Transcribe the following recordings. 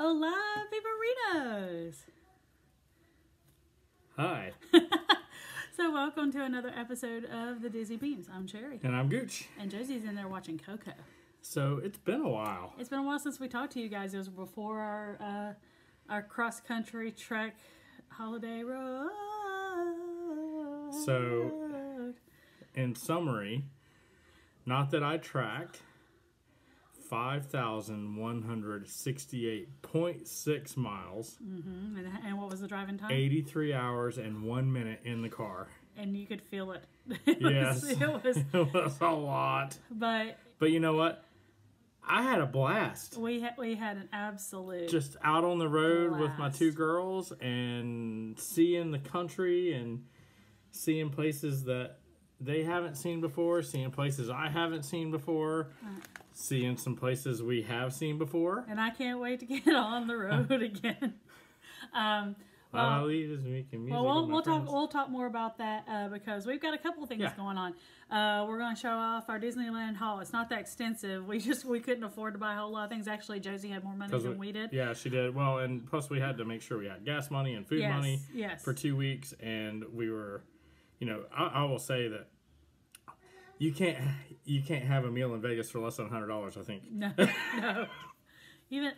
Hola, Viborinos! Hi. So welcome to another episode of the Dizzy Beans. I'm Cherry. And I'm Gooch. And Josie's in there watching Coco. So it's been a while. It's been a while since we talked to you guys. It was before our cross-country trek holiday road. So, in summary, not that I tracked, 5,168.6 miles. Mm-hmm. And what was the driving time? 83 hours and 1 minute in the car. And you could feel it. It was a lot. But you know what? I had a blast. We had an absolute just out on the road blast with my two girls and seeing the country and seeing places that they haven't seen before, seeing places I haven't seen before, seeing some places we have seen before. And I can't wait to get on the road again. We'll talk more about that because we've got a couple of things going on. We're going to show off our Disneyland haul. It's not that extensive. We couldn't afford to buy a whole lot of things. Actually, Josie had more money than we did. Yeah, she did. Well, and plus we had to make sure we had gas money and food money for 2 weeks. And we were, you know, I will say that you can't have a meal in Vegas for less than $100, I think. No, no. Even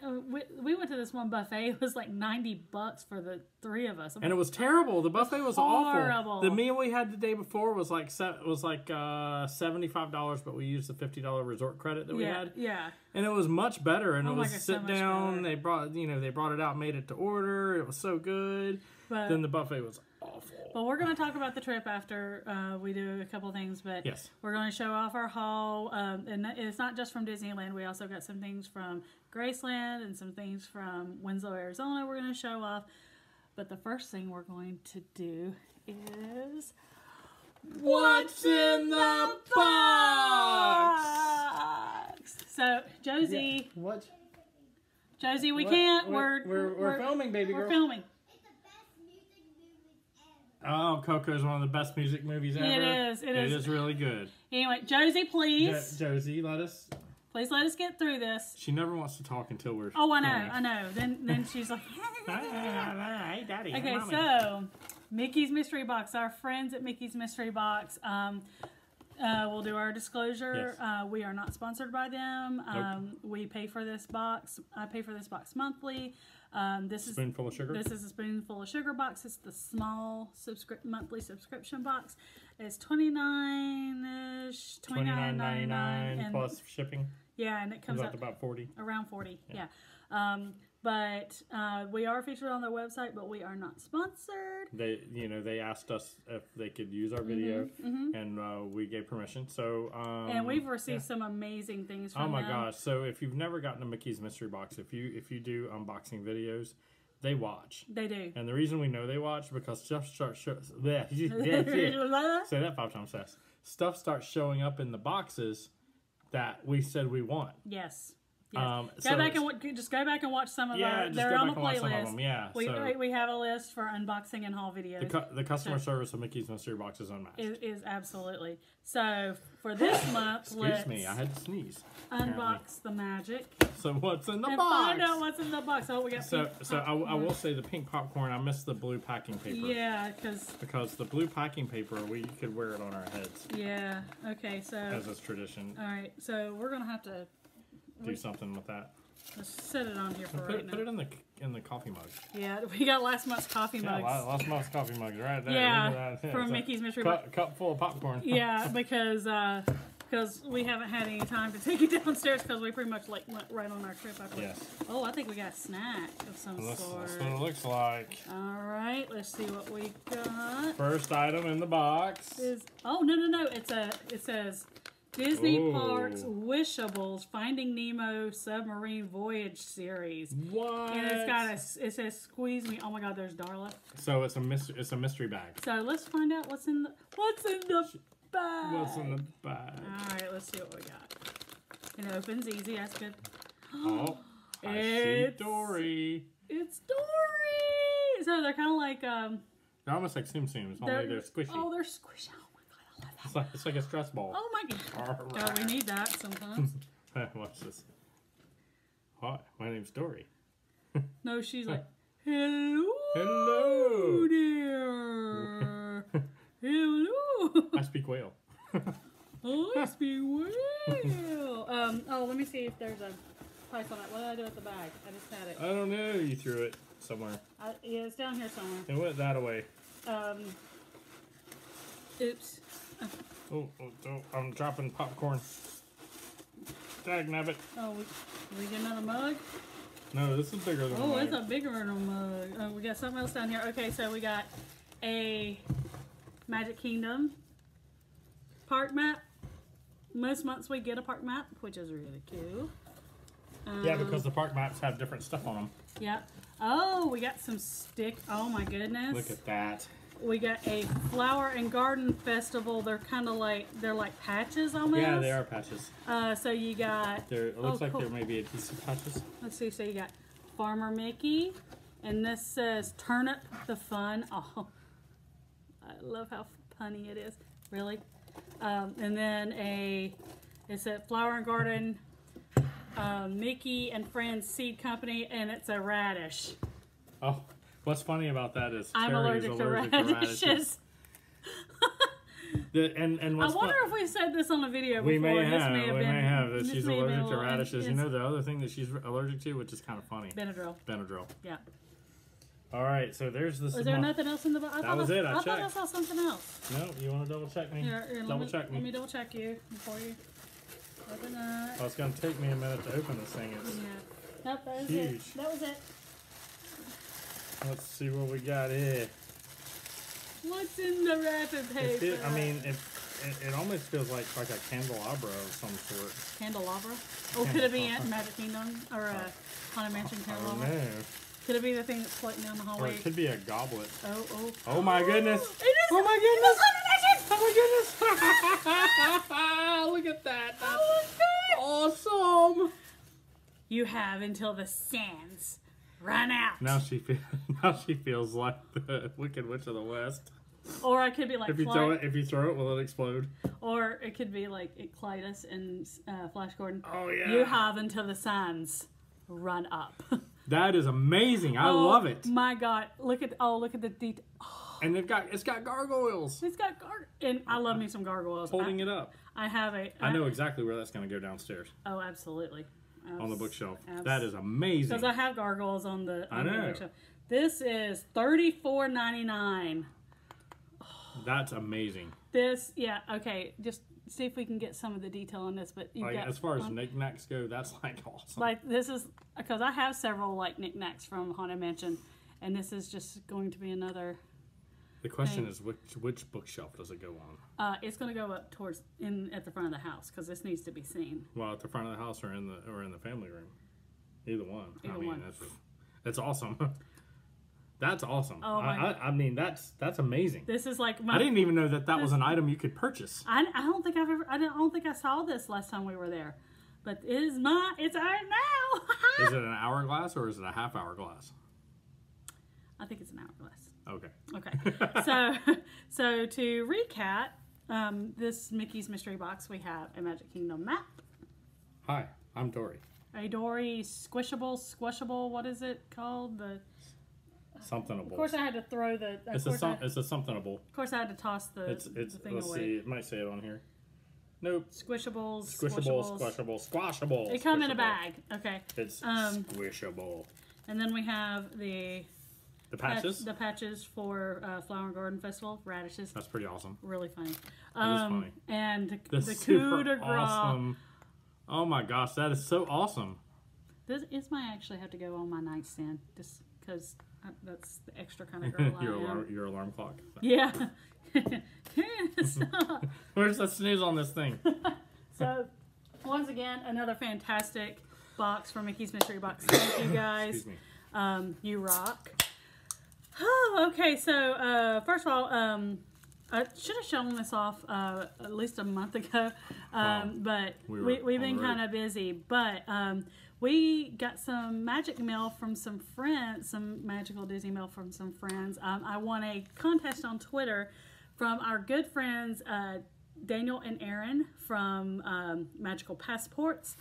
we went to this one buffet. It was like $90 for the three of us, and it was terrible. The buffet was awful. The meal we had the day before was like $75, but we used the $50 resort credit that we had. Yeah, and it was much better. And it was sit down. They brought it out, made it to order. It was so good. But then the buffet was awful. Well, we're going to talk about the trip after we do a couple things, but we're going to show off our haul. And it's not just from Disneyland. We also got some things from Graceland and some things from Winslow, Arizona we're going to show off. But the first thing we're going to do is... What's in the box? So, Josie... Yeah. What? Josie, we can't. We're filming, baby girl. We're filming. Oh, Coco is one of the best music movies ever. It is. It is really good. Anyway, Josie, please. Josie, Please let us get through this. She never wants to talk until we're... Oh, I know, finished. I know. Then she's like... Hey, Daddy. Okay, so, Mickey's Mystery Box. Our friends at Mickey's Mystery Box. We'll do our disclosure. Yes. We are not sponsored by them. Nope. We pay for this box. I pay for this box monthly. This is a spoonful of sugar box. It's the small monthly subscription box. It's $29.99 plus shipping. Yeah, and it comes up about 40. Around 40. Yeah. But we are featured on their website, but we are not sponsored. They asked us if they could use our video, and we gave permission. So and we've received some amazing things from them. Oh my gosh! So if you've never gotten a Mickey's Mystery Box, if you do unboxing videos, they watch. They do. And the reason we know they watch because stuff starts showing up in the boxes that we said we want. Yes. Yes. Go back and watch some of them. They're on the playlist. We have a list for unboxing and haul videos. The customer service of Mickey's Mystery Box is unmatched. It is absolutely. So for this month, excuse me, I had to sneeze. Unbox the magic. So what's in the box? Find out what's in the box. Oh, we got. I will say the pink popcorn. I missed the blue packing paper. Yeah, because the blue packing paper we could wear it on our heads. Yeah. Okay. So as is tradition. All right. So we're gonna have to do something with that. Let's set it on here for right now. Put it in the coffee mug. Yeah, we got last month's coffee mugs. Last month's coffee mugs right there. Yeah, from Mickey's Mystery Box. Cup full of popcorn. Yeah, because we haven't had any time to take it downstairs because we pretty much went right on our trip. Yes. Oh, I think we got a snack of some sort. That's what it looks like. All right, let's see what we got. First item in the box is no. It says. Disney Parks Wishables Finding Nemo Submarine Voyage Series. What? And it says squeeze me. Oh my God, there's Darla. So it's a mystery bag. So let's find out what's in the bag. All right, let's see what we got. And it opens easy. That's good. Oh, I see Dory. It's Dory. So they're kind of like they're almost like Tsum Tsums. Only they're squishy. Oh, they're squishy. It's like a stress ball. Oh my God. Right. We need that sometimes. Watch this. Hi, my name's Dory. No, she's like, hello, hello, dear. Hello. I speak whale. I speak whale. Oh, let me see if there's a price on that. What did I do with the bag? I just had it. I don't know. You threw it somewhere. Yeah, it's down here somewhere. It went that away. Oops. Oh, I'm dropping popcorn. Dagnabbit. Oh, we get another mug? No, this is bigger than a mug. Oh, it's a bigger than a mug. Oh, we got something else down here. Okay, so we got a Magic Kingdom park map. Most months we get a park map, which is really cool. Yeah, because the park maps have different stuff on them. Yep. Oh, we got some stick. Oh, my goodness. Look at that. We got a flower and garden festival. They're kind of like, they're like patches almost. Yeah, they are patches. So you got... It looks like there may be a piece of patches. Let's see. So you got Farmer Mickey. And this says, Turnip the Fun. Oh, I love how punny it is. Really? And then it's a flower and garden, Mickey and Friends Seed Company. And it's a radish. Oh. What's funny about that is I'm allergic to radishes. and I wonder if we said this on a video before. We may have. She's allergic to radishes. You know the other thing that she's allergic to, which is kind of funny. Benadryl. Benadryl. Yeah. All right, so there's this. Was there nothing else in the box? That was it. I checked. I thought I saw something else. No, you want to double check me? Here, double check me. Let me double check you before you open up. Oh, it's going to take me a minute to open this thing. It's nope, that was huge. It. That was it. Let's see what we got here. What's in the wrapping paper? It almost feels like a candelabra of some sort. Candelabra? Oh, could it be Aunt Magic Kingdom or a Haunted Mansion candelabra? I don't know. Could it be the thing that's floating down the hallway? Or it could be a goblet. Oh my goodness! It is, oh my goodness! Oh my goodness! Look at that! That's awesome! You have until the sands run out. Now she feels like the Wicked Witch of the West. Or I could be like, if you throw it, will it explode? Or it could be like Clytus and Flash Gordon. Oh yeah. You have until the sands run up. That is amazing. I love it. My God, look at the detail. Oh. And it's got gargoyles. It's got and I love me some gargoyles. Holding it up. I know exactly where that's going to go downstairs. Oh, absolutely. On the bookshelf. That is amazing. Because I have gargoyles on the on the bookshelf. This is $34.99. Oh, that's amazing. This, yeah, okay. Just see if we can get some of the detail on this. But like, as far as knickknacks go, that's like awesome. Like this is, because I have several like knickknacks from Haunted Mansion, and this is just going to be another. The question is, which bookshelf does it go on? It's going to go up towards at the front of the house, because this needs to be seen. Well, at the front of the house, or in the family room, either one. Either one. That's awesome. That's awesome. Oh my God. I mean, that's amazing. This is like I didn't even know that was an item you could purchase. I don't think I've ever. I don't think I saw this last time we were there, but it is it's ours now. Is it an hourglass or is it a half hourglass? I think it's an hourglass. Okay. Okay. So to recap, this Mickey's Mystery Box, we have a Magic Kingdom map. Hi, I'm Dory. A Dory squishable, what is it called? The somethingable. Of course I had to throw the... it's a somethingable. Of course I had to toss the thing away. Let's see, it might say it on here. Nope. Squishable. They come in a bag. Okay. It's squishable. And then we have the patches? The patches for Flower and Garden Festival, radishes. That's pretty awesome. Really funny. It is funny. And the coup de grace. Awesome. Oh my gosh, that is so awesome. This might actually have to go on my nightstand, just because that's the extra kind of girl. Your alarm clock. Yeah. Where's the snooze on this thing? So, once again, another fantastic box from Mickey's Mystery Box. Thank you guys. Excuse me. You rock. Oh, okay, so first of all, I should have shown this off at least a month ago, but we've been kind of busy. But we got some magical Disney mail from some friends. I won a contest on Twitter from our good friends Daniel and Aaron from Magical Passports.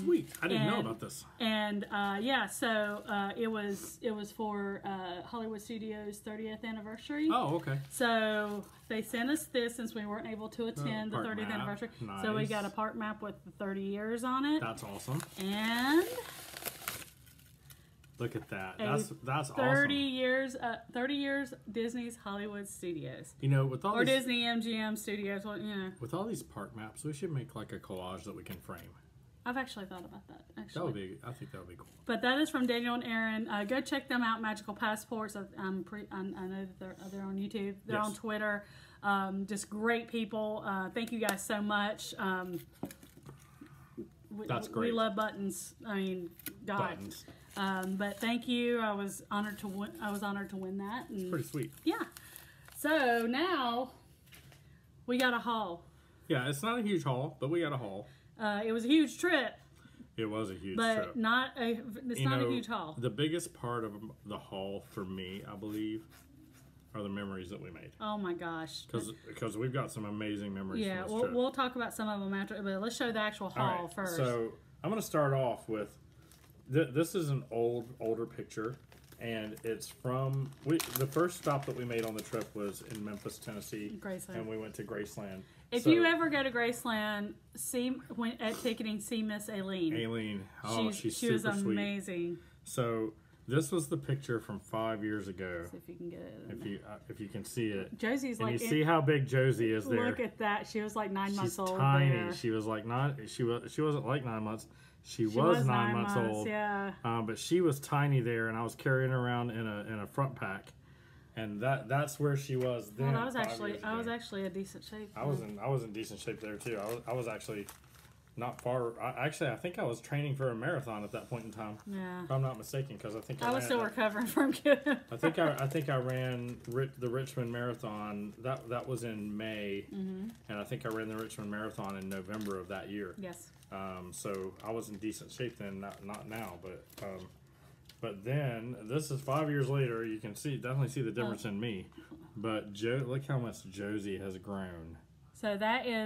Sweet. I didn't know about this. And yeah, so it was for Hollywood Studios' 30th anniversary. Oh, okay. So they sent us this since we weren't able to attend the 30th anniversary. Nice. So we got a park map with the 30 years on it. That's awesome. And look at that. That's awesome. 30 years Disney's Hollywood Studios. You know, with all these, Disney MGM Studios, well, you know. With all these park maps, we should make like a collage that we can frame. I've actually thought about that. Actually, that would be. I think that would be cool. But that is from Daniel and Aaron. Go check them out. Magical Passports. I know that they're on YouTube. They're on Twitter. Just great people. Thank you guys so much. That's great. We love buttons. I mean, God. Buttons. But thank you. I was honored to win that. And it's pretty sweet. Yeah. So now we got a haul. Yeah, it's not a huge haul, but we got a haul. It was a huge trip. It was a huge trip. But it's not a huge haul. The biggest part of the haul for me, I believe, are the memories that we made. Oh my gosh. Because we've got some amazing memories from this trip. Yeah, we'll talk about some of them after, but let's show the actual haul first. So I'm going to start off with, this is an older picture, and it's from, the first stop that we made on the trip was in Memphis, Tennessee. Graceland. And we went to Graceland. If you ever go to Graceland, at ticketing, see Miss Aileen. Aileen. Oh, she's super sweet. Amazing. So this was the picture from 5 years ago. Let's see if you can get it. If you can see it. Josie's like. And you see how big Josie is there. Look at that. She was like 9 months old. She's tiny. There. She was like she wasn't like 9 months. She was 9 months old. Yeah. But she was tiny there, and I was carrying her around in a front pack. And that's where she was then. Well, I was actually in decent shape. I was in decent shape there too. I was actually not far. I think I was training for a marathon at that point in time. Yeah. If I'm not mistaken, because I think I was still recovering from COVID. I think I ran the Richmond Marathon. That was in May, and I think I ran the Richmond Marathon in November of that year. Yes. So I was in decent shape then. Not now, but. But then, this is 5 years later, you can definitely see the difference in me. But look how much Josie has grown. So that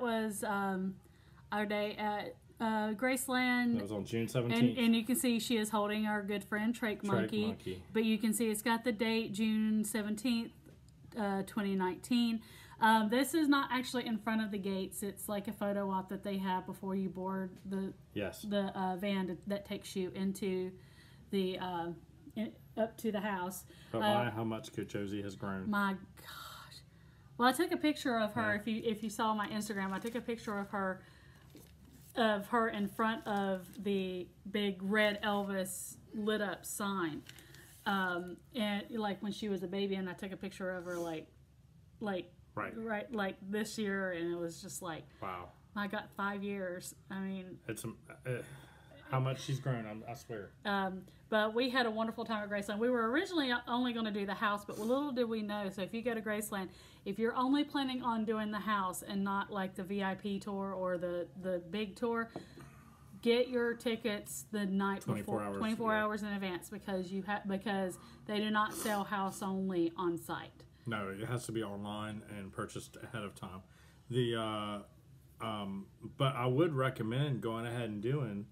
was our day at Graceland. That was on June 17th. And you can see she is holding our good friend, Trake Monkey. But you can see it's got the date, June 17th, 2019. This is not actually in front of the gates. It's like a photo op that they have before you board the van that takes you into... up to the house. But how much could Josie has grown? My gosh! Well, I took a picture of her. Yeah. If you saw my Instagram, I took a picture of her in front of the big red Elvis lit up sign, and like when she was a baby, and I took a picture of her like this year, and it was just like wow. I got 5 years. I mean, it's how much she's grown, I swear. But we had a wonderful time at Graceland. We were originally only going to do the house, but little did we know. So if you go to Graceland, if you're only planning on doing the house and not like the VIP tour or the big tour, get your tickets the night before, 24 hours in advance, because they do not sell house only on site. No, it has to be online and purchased ahead of time. But I would recommend going ahead and doing.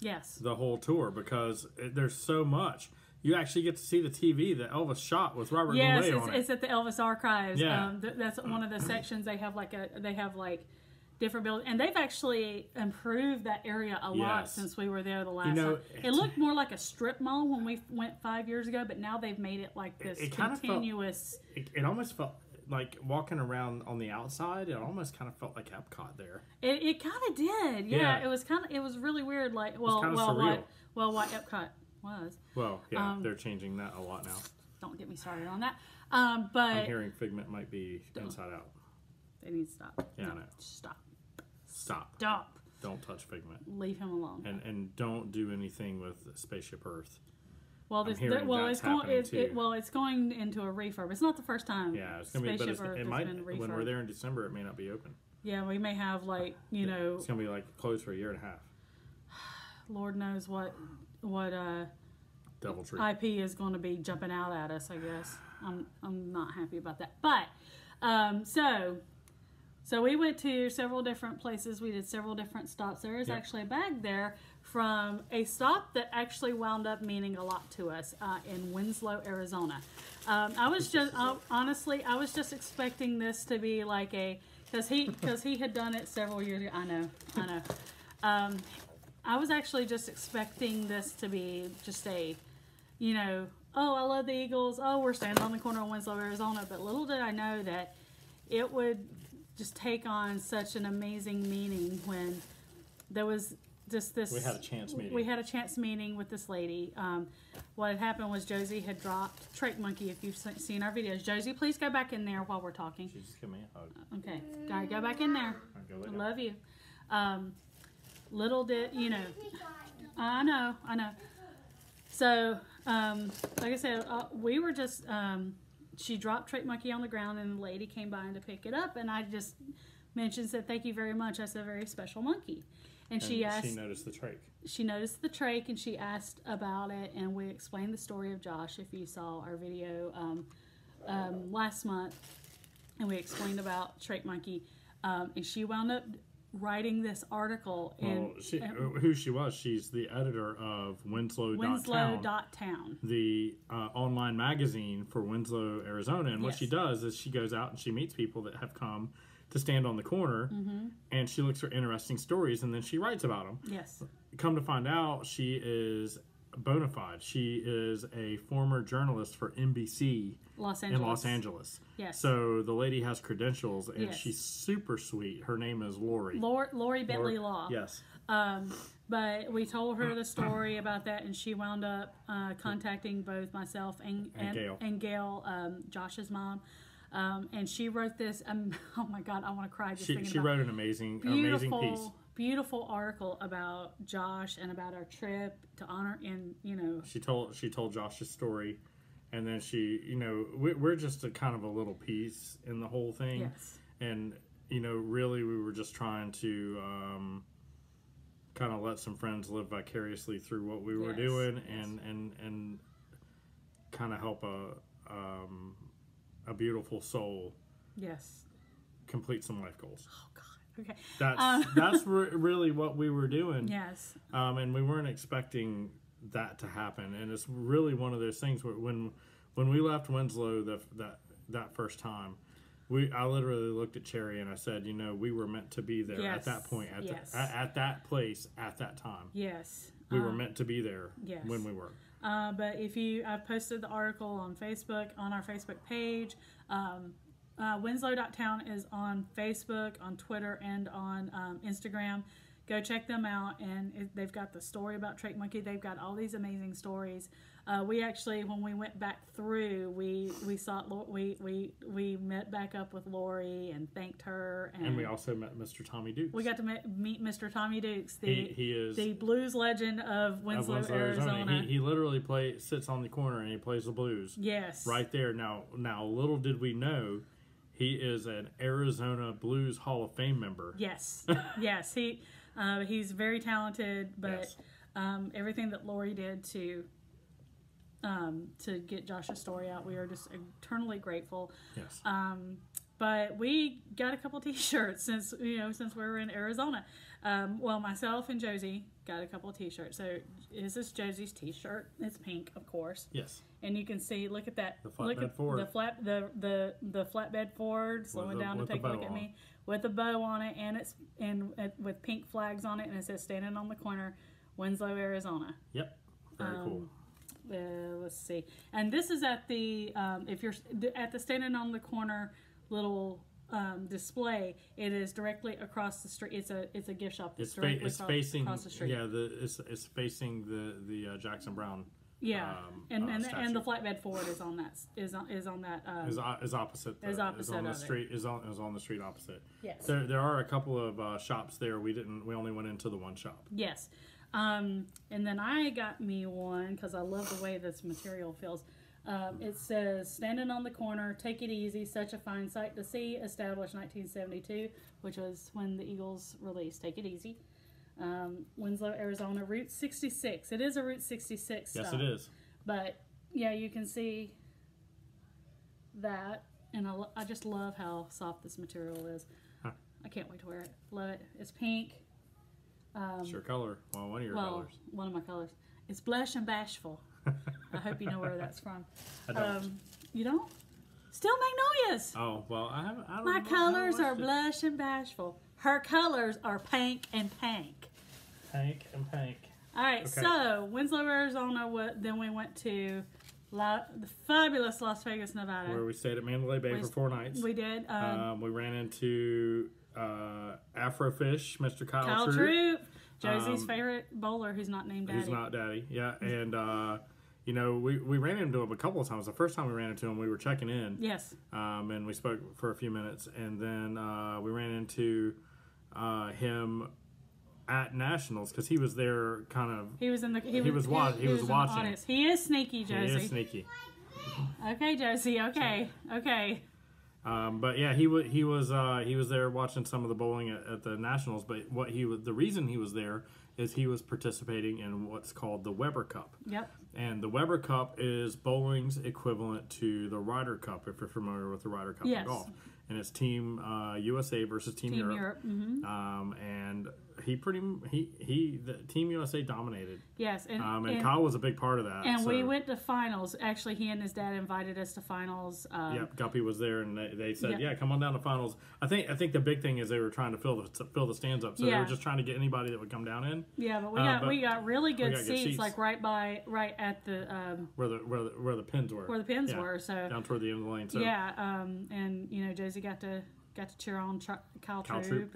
Yes. The whole tour, because there's so much. You actually get to see the TV that Elvis shot with Robert Goulet on it. Yes, it's at the Elvis Archives. Yeah. That's one of the sections. They have like different buildings. And they've actually improved that area a lot since we were there the last time. It looked more like a strip mall when we went 5 years ago, but now they've made it like this continuous. It almost felt... Like walking around on the outside, it almost kind of felt like Epcot there. It kind of did, yeah. It was really weird. Like, what Epcot was. Well, yeah, they're changing that a lot now. Don't get me started on that. But I'm hearing Figment might be Inside Out. They need to stop. Yeah, no, I know. Stop. Don't touch Figment. Leave him alone. And don't do anything with Spaceship Earth. Well, it's going into a refurb. It's not the first time. Yeah, it's going to be. But it might. When we're there in December, it may not be open. Yeah, we may have like you know. It's going to be like closed for a year and a half. Lord knows what Deviltry IP is going to be jumping out at us. I guess I'm not happy about that. But so So we went to several different places. We did several different stops. There is actually a bag there from a stop that actually wound up meaning a lot to us in Winslow, Arizona. I was just, honestly, I was just expecting this to be like a, because he had done it several years ago. I know. I was actually just expecting this to be just a, you know, oh, I love the Eagles. Oh, we're standing on the corner of Winslow, Arizona. But little did I know that it would just take on such an amazing meaning when there was just this. We had a chance meeting. We had a chance meeting with this lady. What had happened was Josie had dropped Trek Monkey. If you've seen our videos, Josie, please go back in there while we're talking. She just gave me a hug. Okay, gotta go back in there. I love you. Little did you know. I know. So, like I said, we were just. She dropped Trek Monkey on the ground, and the lady came by to pick it up, and I just mentioned, said, thank you very much. That's a very special monkey. And she asked. She noticed the trach. She noticed the trach, and she asked about it, and we explained the story of Josh, if you saw our video last month, and we explained about Trek Monkey, and she wound up writing this article. And well, she, who she was, she's the editor of Winslow.town, the online magazine for Winslow, Arizona. And what she does is she goes out and she meets people that have come to stand on the corner, and she looks for interesting stories, and then she writes about them. Yes. Come to find out, she is bona fide. She is a former journalist for NBC in Los Angeles. Yes. So the lady has credentials, and she's super sweet. Her name is Lori. Lori Bentley Law. Yes. But we told her the story about that, and she wound up contacting both myself and Gail, Josh's mom. And she wrote this. Oh my God, I want to cry just thinking about it. She wrote an amazing piece. Beautiful article about Josh and about our trip to honor, and you know. She told Josh's story, and then she, you know, we're just a kind of a little piece in the whole thing. Yes. And you know, really, we were just trying to kind of let some friends live vicariously through what we were doing, and kind of help a beautiful soul complete some life goals. Oh God, okay. That's that's really what we were doing. Yes. And we weren't expecting that to happen, and it's really one of those things where when we left Winslow that first time, I literally looked at Cherry and I said, you know, we were meant to be there at that point, at that place, at that time. Yes. We were meant to be there when we were. But if you, I've posted the article on Facebook, on our Facebook page. Winslow.town is on Facebook, on Twitter, and on Instagram. Go check them out, and they've got the story about Trek Monkey. They've got all these amazing stories. We actually, when we went back through, we met back up with Lori and thanked her, and we also met Mr. Tommy Dukes. We got to meet Mr. Tommy Dukes, he is the blues legend of Winslow, Arizona. He literally sits on the corner and he plays the blues. Yes, right there. Now, little did we know, he is an Arizona Blues Hall of Fame member. Yes, yes, he's very talented, but everything that Lori did to get Josh's story out, we are just eternally grateful. Yes. But we got a couple T-shirts since we were in Arizona. Well, myself and Josie got a couple T-shirts. So this is Josie's T-shirt. It's pink, of course. Yes. And you can see, look at that. The flatbed Ford. The flatbed Ford slowing down to take a look at me with a bow on it, and it's with pink flags on it, and it says "Standing on the Corner, Winslow, Arizona." Yep. Very cool. Let's see, and this is at the if you're at the Standing on the Corner little display, it is directly across the street. It's a gift shop. It's facing across the street. Yeah, it's facing the Jackson Brown. Yeah, and the flatbed Ford is on that is on the street opposite. Yes, there are a couple of shops there. We only went into the one shop. Yes. And then I got me one because I love the way this material feels. It says, "Standing on the corner, take it easy, such a fine sight to see, established 1972, which was when the Eagles released Take It Easy. Winslow, Arizona, Route 66. It is a Route 66 stop. Yes, it is. But, yeah, you can see that. And I just love how soft this material is. Huh. I can't wait to wear it. Love it. It's pink. It's your color. Well, one of your colors. One of my colors. It's Blush and Bashful. I hope you know where that's from. I don't. You don't? Still Magnolias. Oh, well, I don't know. My colors are Blush and Bashful. Her colors are pink and pink. Pink and pink. All right, okay. So Winslow, Arizona. Then we went to the fabulous Las Vegas, Nevada, where we stayed at Mandalay Bay for 4 nights. We did. We ran into Afrofish, Mr. Kyle Troop, Josie's favorite bowler, who's not named Daddy. Who's not Daddy? Yeah, and you know, we ran into him a couple of times. The first time we ran into him, we were checking in. Yes. And we spoke for a few minutes, and then we ran into him at Nationals, because he was there, kind of. He was in the. He was watching. He is sneaky, Josie. He is sneaky. Okay, Josie. Okay. Okay. But yeah, he was there watching some of the bowling at the Nationals. But what the reason he was there is he was participating in what's called the Weber Cup. Yep. And the Weber Cup is bowling's equivalent to the Ryder Cup, if you're familiar with the Ryder Cup in golf. And it's Team USA versus Team Europe. Mm-hmm. And the Team USA dominated. Yes, and Kyle was a big part of that. And so we went to finals. Actually, he and his dad invited us to finals. Yep, Guppy was there, and they said, "Yeah, come on down to finals." I think the big thing is they were trying to fill the stands up, so they were just trying to get anybody that would come down in. Yeah, but we got really good seats, like right at the where the pins were. Where the pins were, so down toward the end of the lane. So yeah, and you know, Josie got to cheer on Kyle Troop,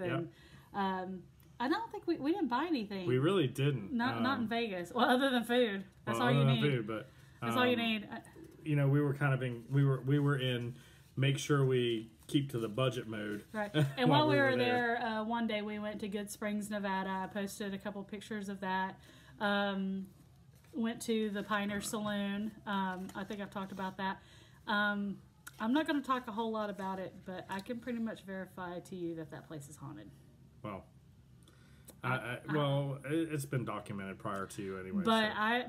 and. I don't think we didn't buy anything. We really didn't. Not in Vegas. Well, other than food. That's all you need. Food, but that's all you need. You know, we were kind of in. We were in. Make sure we keep to the budget mode. Right. And while we were there, one day we went to Good Springs, Nevada. I posted a couple pictures of that. Went to the Pioneer Saloon. I think I've talked about that. I'm not going to talk a whole lot about it, but I can pretty much verify to you that place is haunted. Wow. Well, it's been documented prior to anyway. What I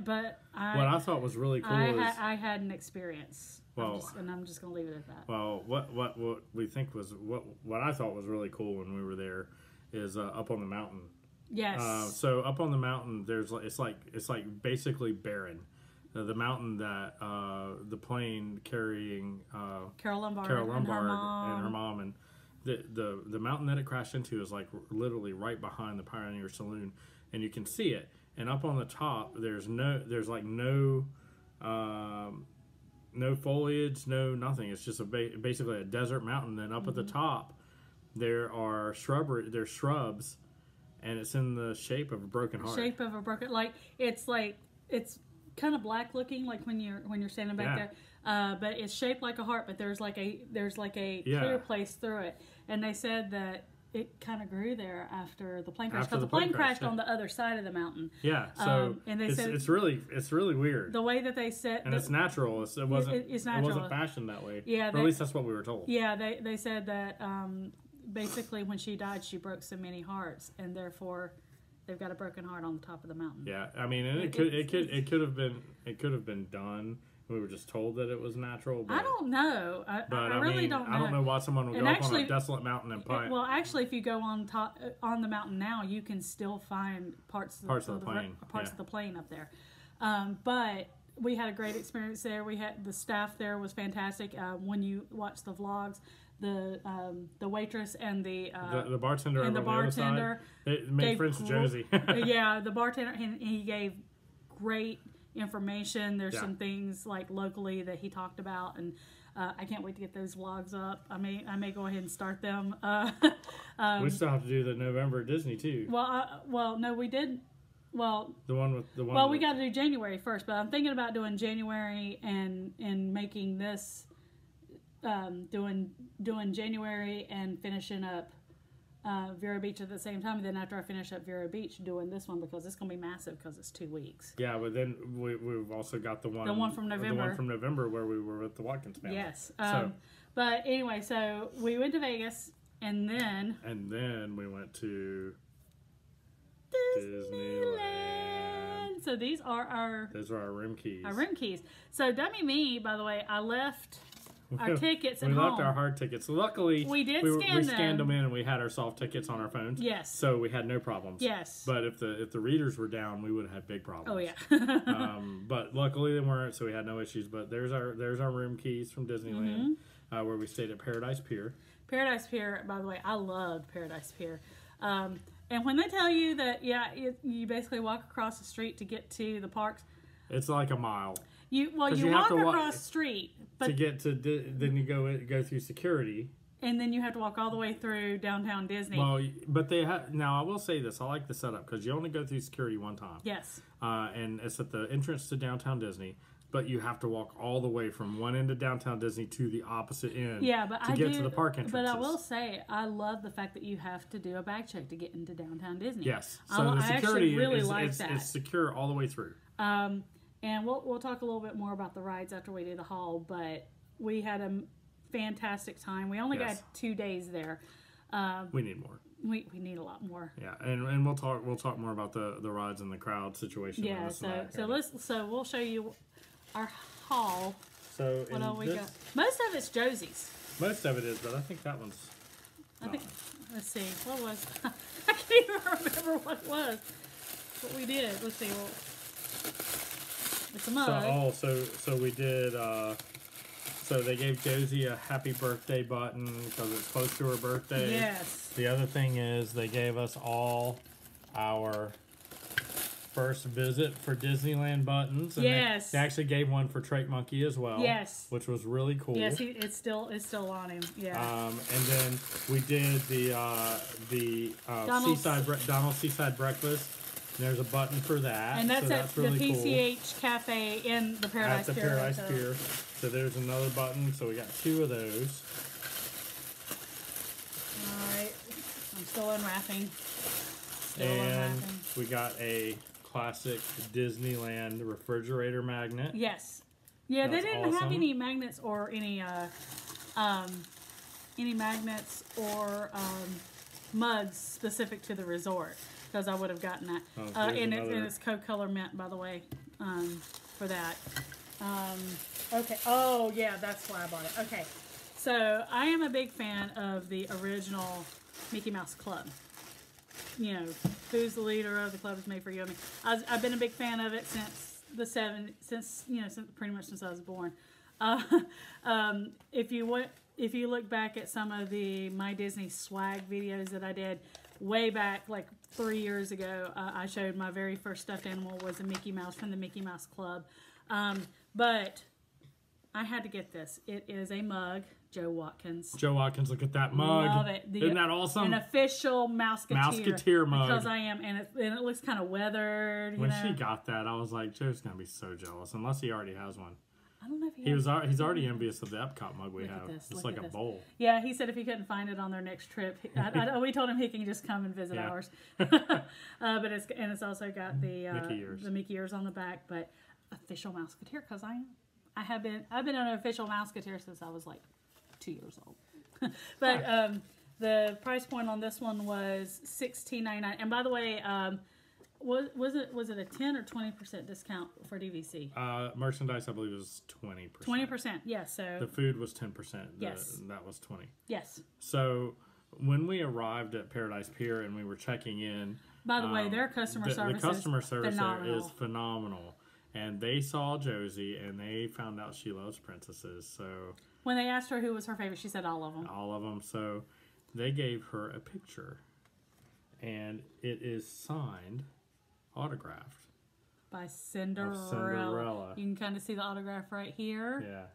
thought was really cool is I had an experience. Well, I'm just gonna leave it at that. Well, what we think was what I thought was really cool when we were there is up on the mountain. Yes. So up on the mountain, it's like basically barren. The mountain that the plane carrying Carol Lombard and her mom and. The mountain that it crashed into is like literally right behind the Pioneer Saloon, and you can see it. And up on the top, there's no foliage, no nothing. It's just basically a desert mountain. And up at the top, there's shrubs, and it's in the shape of a broken heart. It's kind of black looking, like when you're standing back there. But it's shaped like a heart, but there's like a clear place through it, and they said that it kind of grew there after the plane crash, because the plane crashed on the other side of the mountain. Yeah, so and they said it's really weird the way that they said, and it's natural. It wasn't fashioned that way. Yeah, or at least that's what we were told. Yeah, they said that basically when she died, she broke so many hearts, and therefore. They've got a broken heart on the top of the mountain. Yeah, I mean, and it could have been done. We were just told that it was natural. But, I don't know. I really don't know. I don't know why someone would go up on a desolate mountain and pine. Well, actually, if you go on the mountain now, you can still find parts of the plane up there. But we had a great experience there. We had the staff there was fantastic. When you watch the vlogs. The waitress and the bartender and the bartender made friends with Josie. Yeah, the bartender, and he gave great information. There's some things like locally that he talked about, and I can't wait to get those vlogs up. I may go ahead and start them. We still have to do the November Disney too. Well, we got to do January 1st, but I'm thinking about doing January and making this. Doing January and finishing up Vero Beach at the same time, and then after I finish up Vero Beach, doing this one, because it's gonna be massive because it's 2 weeks. Yeah, but then we've also got the one from November where we were with the Watkins family. Yes. But anyway, so we went to Vegas, and then we went to Disneyland. So these are our room keys. So dummy me, by the way, I left. our tickets at home. We left our hard tickets. Luckily, we scanned them in, and we had our soft tickets on our phones. Yes. So we had no problems. Yes. But if the readers were down, we would have had big problems. Oh yeah. But luckily they weren't, so we had no issues. But there's our room keys from Disneyland, where we stayed at Paradise Pier. Paradise Pier, by the way, I loved Paradise Pier. And when they tell you that, yeah, you basically walk across the street to get to the parks. It's like a mile. You walk across the street. But to get to, then you go through security. And then you have to walk all the way through downtown Disney. Well, but they have, now I will say this, I like the setup because you only go through security one time. Yes. And it's at the entrance to downtown Disney. But you have to walk all the way from one end of downtown Disney to the opposite end to get to the park entrances. But I will say, I love the fact that you have to do a bag check to get into downtown Disney. Yes. So the security is secure all the way through. And we'll talk a little bit more about the rides after we do the haul, but we had a fantastic time. We only got 2 days there. We need more. We need a lot more. Yeah, and we'll talk more about the rides and the crowd situation. Yeah, so we'll show you our haul. So what all we got? Most of it's Josie's. Most of it is, but I think that one's. Let's see. What was? I can't even remember what it was. What we did. Let's see. Well, it's a mug. So we did. So they gave Josie a happy birthday button because it's close to her birthday. Yes. The other thing is they gave us all our first visit for Disneyland buttons. And yes. They actually gave one for Trake Monkey as well. Yes. Which was really cool. Yes, it's still on him. Yeah. And then we did the Donald's Seaside Breakfast. And there's a button for that. And that's really cool. The PCH Cafe in the Paradise Pier. At the Paradise Pier. So there's another button. So we got two of those. All right. I'm still unwrapping. We got a classic Disneyland refrigerator magnet. Yes. Yeah, that's they didn't have any magnets or mugs specific to the resort, because I would have gotten that. Oh, and it's Coke Color Mint, by the way, for that. Okay. Oh, yeah, that's why I bought it. Okay. So I am a big fan of the original Mickey Mouse Club. You know, who's the leader of the club is made for you. I mean, I've been a big fan of it since the 70s, pretty much since I was born. If you look back at some of the My Disney swag videos that I did way back, like 3 years ago, I showed my very first stuffed animal was a Mickey Mouse from the Mickey Mouse Club. But I had to get this. It is a mug. Joe Watkins. Joe Watkins, look at that mug. Love it. Isn't that awesome? An official Mouseketeer mug. Because I am, and it looks kind of weathered. When she got that, I was like, Joe's going to be so jealous, unless he already has one. I don't know if he's already envious of the Epcot mug we have. It's like a bowl. Yeah, he said if he couldn't find it on their next trip, we told him he can just come and visit ours. But it's also got the Mickey ears on the back, but official Mouseketeer, because I've been an official Mouseketeer since I was like 2 years old. But the price point on this one was $16.99. And by the way, was it a 10 or 20% discount for DVC? Merchandise, I believe, was 20%. 20%, yes. So the food was 10%. Yes, that was 20. Yes. So when we arrived at Paradise Pier and we were checking in, by the way, their customer service. The customer service there is phenomenal, and they saw Josie and they found out she loves princesses. So when they asked her who was her favorite, she said all of them. All of them. So they gave her a picture, and it is signed. Autographed by Cinderella. You can kind of see the autograph right here. Yeah.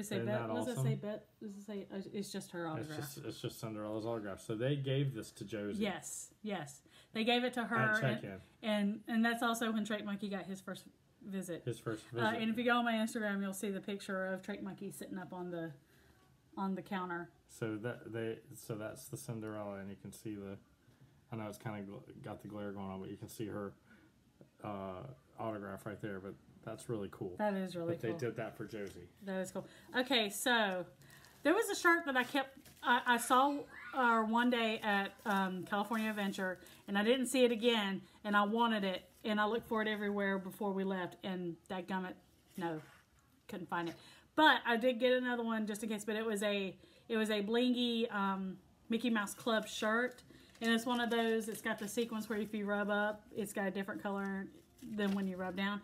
It say Bet. What does it say? Bet. Does it say? It's just her autograph. It's just Cinderella's autograph. So they gave this to Josie. Yes. Yes. They gave it to her. At check-in. And that's also when Trake Monkey got his first visit. And if you go on my Instagram, you'll see the picture of Trake Monkey sitting up on the counter. So that's the Cinderella, and you can see the. I know it's kind of got the glare going on, but you can see her autograph right there. But that's really cool. That is really cool. That they did that for Josie. That is cool. Okay, so there was a shirt that I kept. I saw one day at California Adventure, and I didn't see it again, and I wanted it, and I looked for it everywhere before we left, and dadgummit, no, couldn't find it. But I did get another one just in case. But it was a blingy Mickey Mouse Club shirt. And it's one of those, it's got the sequence where if you rub up, it's got a different color than when you rub down.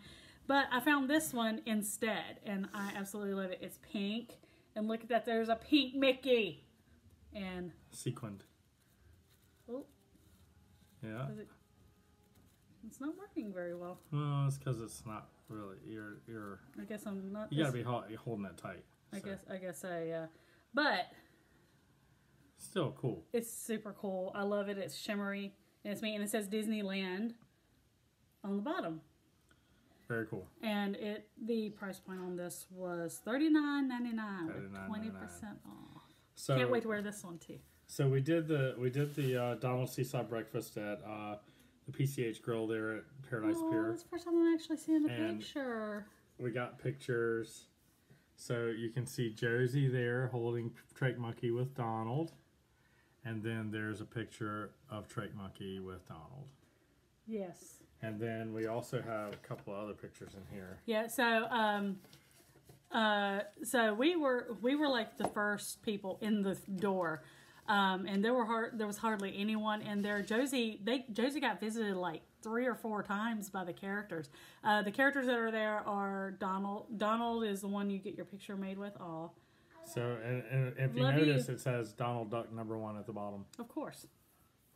But I found this one instead, and I absolutely love it. It's pink, and look at that, there's a pink Mickey. And sequined. Oh. Yeah. It's not working very well. No, it's because it's not really your. I guess I'm not. You gotta be holding it tight. I guess so, yeah. But. Still cool. It's super cool. I love it. It's shimmery. And it's me. And it says Disneyland on the bottom. Very cool. And the price point on this was $39.99 with 20% off. So, can't wait to wear this one too. So we did the Donald's Seaside Breakfast at the PCH Grill there at Paradise Pier. That's the first time I'm actually seeing the picture. We got pictures. So you can see Josie there holding Trek Monkey with Donald. And then there's a picture of Trek Monkey with Donald. Yes. And then we also have a couple of other pictures in here. Yeah, so we were like the first people in the door. And there was hardly anyone in there. Josie got visited like 3 or 4 times by the characters. The characters that are there are Donald. Donald is the one you get your picture made with. Aw. So, and if you notice, it says Donald Duck #1 at the bottom. Of course.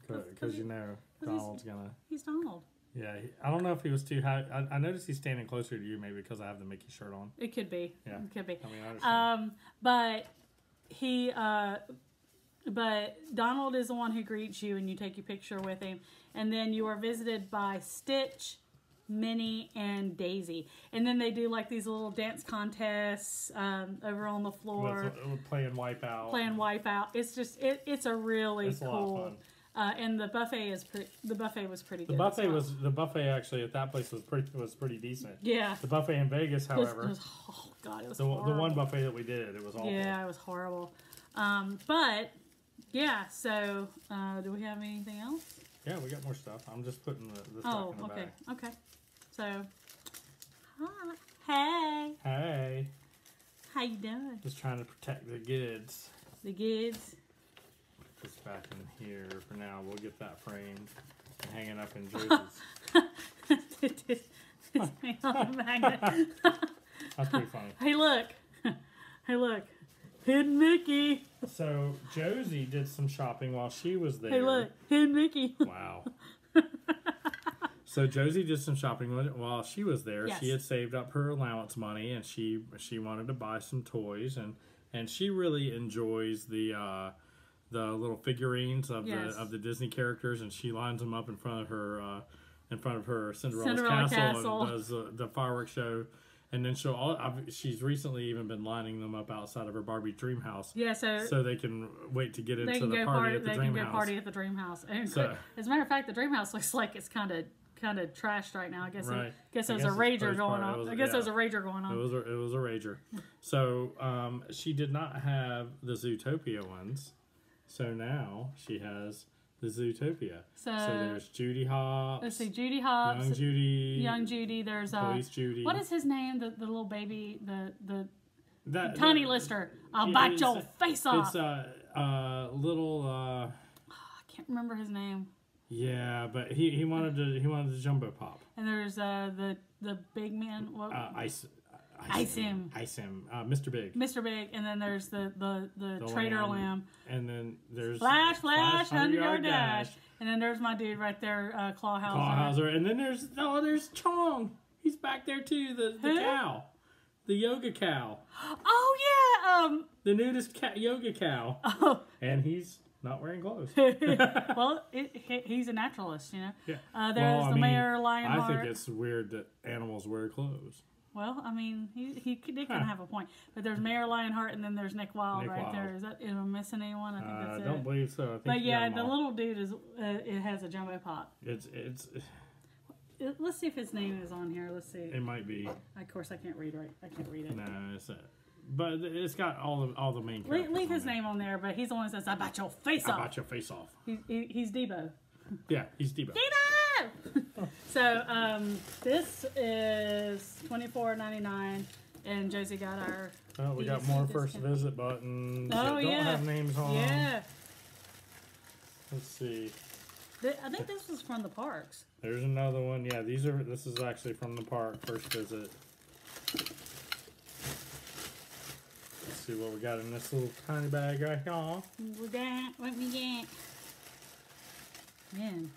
Because you know Donald's gonna. He's Donald. Yeah, I don't know if he was too high. I noticed he's standing closer to you, maybe because I have the Mickey shirt on. It could be. Yeah, it could be. I mean, I understand. But he, but Donald is the one who greets you, and you take your picture with him, and then you are visited by Stitch, Minnie, and Daisy, and then they do like these little dance contests over on the floor. Playing Wipeout. It's just it's a really cool. A lot of fun. And the buffet was pretty good. The buffet actually at that place was pretty decent. Yeah. The buffet in Vegas, however, it was, oh god, it was horrible. The one buffet that we did, it was awful. Yeah, it was horrible. But yeah, so do we have anything else? Yeah, we got more stuff. I'm just putting the stuff in the bag. Oh, okay. So, hi. Hey. Hey. How you doing? Just trying to protect the goods. The goods. This back in here for now. We'll get that framed and hang it up in Josie's. It's made on the magnet. That's pretty funny. Hey, look. Hey, look. Hidden Mickey. So Josie did some shopping while she was there. Hey, look. Hidden Mickey. Wow. So Josie did some shopping while she was there. Yes. She had saved up her allowance money, and she wanted to buy some toys, and she really enjoys the little figurines of the Disney characters, and she lines them up in front of her Cinderella's castle. And does the fireworks show, and then she's recently even been lining them up outside of her Barbie dream house. Yeah, so they can wait to get into the party at the dream house. They can go party at the dream house. So, as a matter of fact, the dream house looks like it's kind of trashed right now. I guess it was a rager going on. It was a rager. So she did not have the Zootopia ones. So now she has the Zootopia. So there's Judy Hopps. Let's see, Judy Hopps. Young Judy. There's Police Judy. What is his name? The little baby. The tiny Lister. I'll bite your face off. It's little. I can't remember his name. Yeah, but he wanted to jumbo pop. And there's the big man. What? Ice him. Mr. Big. Mr. Big, and then there's the traitor lamb. And then there's Flash 100-yard dash. And then there's my dude right there, Clawhouser. And then there's Chong. He's back there too. The cow, the yoga cow. Oh yeah. The nudist yoga cow. Oh. And he's not wearing clothes. Well, he's a naturalist, you know. Yeah. There's the mayor, Lionheart. I think it's weird that animals wear clothes. Well, I mean, they kind of have a point. But there's Mayor Lionheart, and then there's Nick Wilde. There. Am I missing anyone? I think that's it. I don't believe so. I think the little dude is. It has a jumbo pop. It's. Let's see if his name is on here. Let's see. It might be. Of course, I can't read. Right, I can't read it. No, it's not. But it's got all the main characters. Leave his name on there, but he's the one that says, "I bite your face off." I bite your face off. He's Debo. Yeah, he's Debo. So this is $24.99, And Josie got our... Oh, we got more first visit buttons that don't have names on them. Yeah. Let's see. I think this was from the parks. There's another one. Yeah, these are. This is actually from the park, first visit. Let's see what we got in this little tiny bag right here. What we got? Man,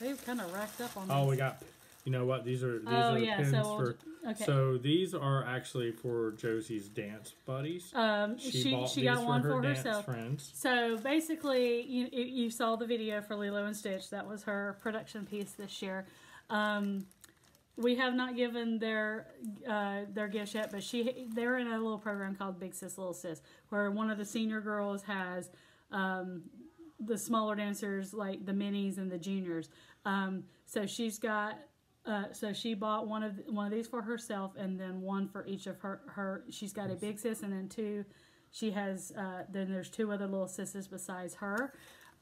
they've kind of racked up on. Oh, these. We got. You know what? These are. These are the pins for. Okay. So these are actually for Josie's dance buddies. She got one for herself. Friends. So basically, you saw the video for Lilo and Stitch. That was her production piece this year. We have not given their gifts yet, but they're in a little program called Big Sis Little Sis, where one of the senior girls has the smaller dancers like the minis and the juniors. So she's got. So she bought one of these for herself, and then one for each of her. She's got a big sis, and then two. She has then there's two other little sisters besides her.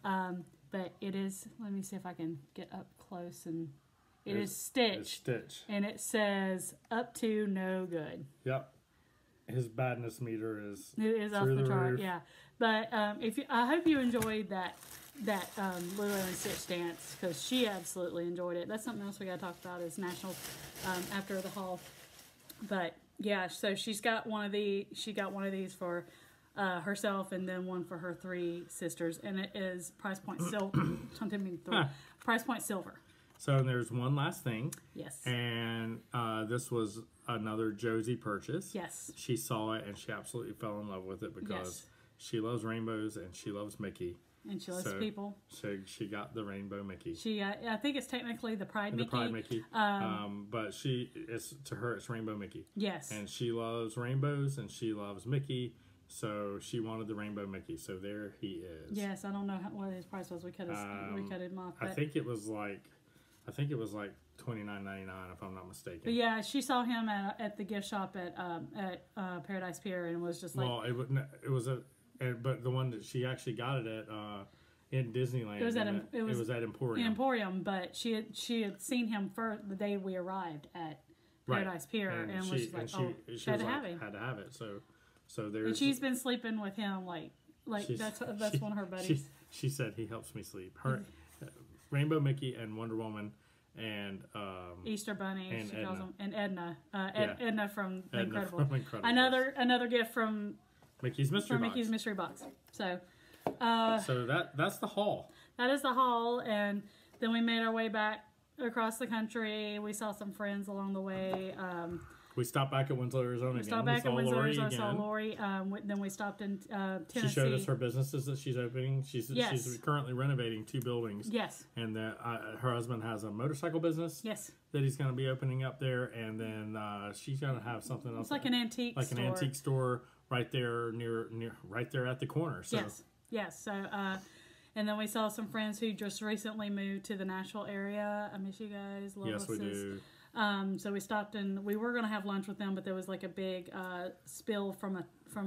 But it is. Let me see if I can get up close, and it is Stitch. It's Stitch, and it says up to no good. Yep, his badness meter is off the chart. Roof. Yeah, but I hope you enjoyed that. Lilo and Stitch dance, because she absolutely enjoyed it. That's something else we got to talk about is National After the Hall. But yeah, so she got one of these for herself, and then one for her three sisters, and it is price point silver. Price point silver. So there's one last thing. Yes. And this was another Josie purchase. Yes. She saw it and she absolutely fell in love with it because she loves rainbows and she loves Mickey. And she loves people. So she got the Rainbow Mickey. She, I think it's technically the Pride Mickey. The Pride Mickey. But to her, it's Rainbow Mickey. Yes. And she loves rainbows and she loves Mickey. So she wanted the Rainbow Mickey. So there he is. Yes, I don't know what his price was. We cut him off. I think it was like $29.99 if I'm not mistaken. But yeah, she saw him at the gift shop at Paradise Pier and was just like. Well, but the one that she actually got it at in Disneyland, it was at Emporium. Emporium, but she had seen him the day we arrived at Paradise Pier, and was like, "Oh, she had to have it." Had to have it. So there's. And she's been sleeping with him, like that's one of her buddies. She said he helps me sleep. Her Rainbow Mickey and Wonder Woman. And Easter Bunny, and Edna. Edna from Incredibles. Another gift from Mickey's Mystery Box. So that's the haul. That is the haul, and then we made our way back across the country. We saw some friends along the way. We stopped back at Winslow, Arizona. We saw Lori. Then we stopped in Tennessee. She showed us her businesses that she's opening. She's currently renovating two buildings. Yes. And her husband has a motorcycle business. Yes. That he's going to be opening up there, and then she's going to have something else. It's like an antique store. Like an antique store right there right there at the corner. So. Yes. Yes. So, and then we saw some friends who just recently moved to the Nashville area. I miss you guys. Yes, we do. So we stopped and we were going to have lunch with them, but there was like a big spill from a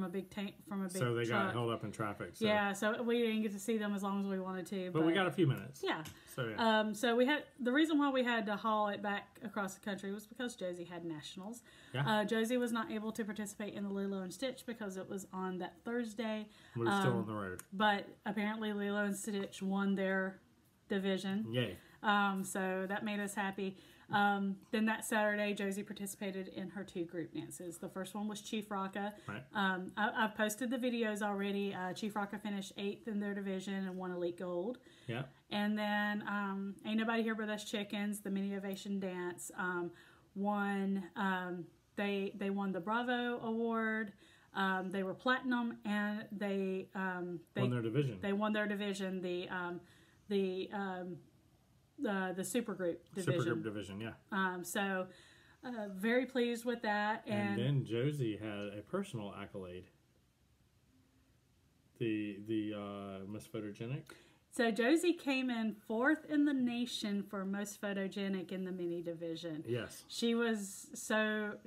big tank from a big. So they got held up in traffic. So. Yeah, so we didn't get to see them as long as we wanted to. But we got a few minutes. Yeah. So yeah. So we had the reason why we had to haul it back across the country was because Josie had nationals. Yeah. Josie was not able to participate in the Lilo and Stitch because it was on that Thursday. We were still on the road. But apparently Lilo and Stitch won their division. Yay. So that made us happy. Then that Saturday, Josie participated in her two group dances. The first one was Chief Rocka. Right. I've posted the videos already. Chief Rocka finished 8th in their division and won elite gold. Yeah. And then Ain't Nobody Here But Us Chickens, the mini ovation dance, won. They won the Bravo Award. They were platinum, and they won their division. They won their division. The supergroup division. Supergroup division, yeah. So very pleased with that. And then Josie had a personal accolade. The most photogenic. So Josie came in 4th in the nation for most photogenic in the mini division. Yes. She was so